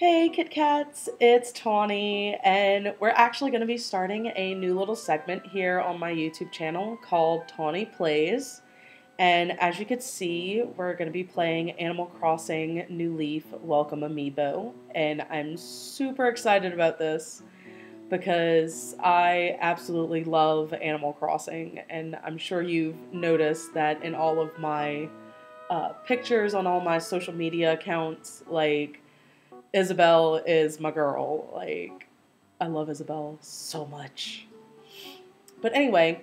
Hey Kit Kats, it's Tawny, and we're actually going to be starting a new little segment here on my YouTube channel called Tawny Plays. And as you can see, we're going to be playing Animal Crossing New Leaf Welcome Amiibo, and I'm super excited about this because I absolutely love Animal Crossing, and I'm sure you've noticed that in all of my pictures on all my social media accounts, like, Isabelle is my girl. Like, I love Isabelle so much. But anyway,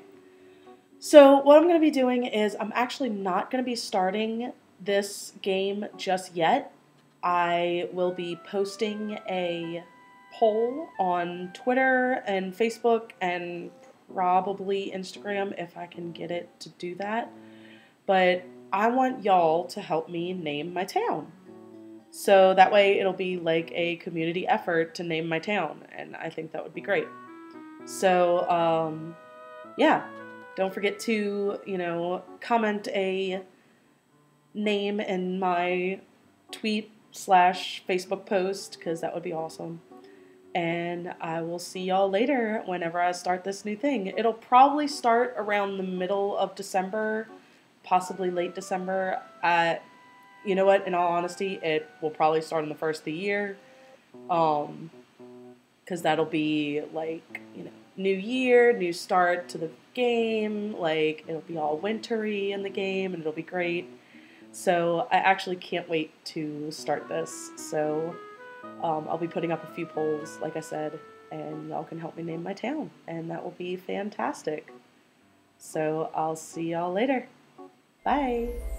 so what I'm going to be doing is I'm actually not going to be starting this game just yet. I will be posting a poll on Twitter and Facebook and probably Instagram if I can get it to do that. But I want y'all to help me name my town. So that way it'll be like a community effort to name my town, and I think that would be great. So, yeah, don't forget to, you know, comment a name in my tweet/Facebook post, because that would be awesome. And I will see y'all later whenever I start this new thing. It'll probably start around the middle of December, possibly late December. You know what, in all honesty, it will probably start on the first of the year, because that'll be, like, you know, new year, new start to the game, like, it'll be all wintry in the game, and it'll be great. So I actually can't wait to start this, so I'll be putting up a few polls, like I said, and y'all can help me name my town, and that will be fantastic. So I'll see y'all later. Bye!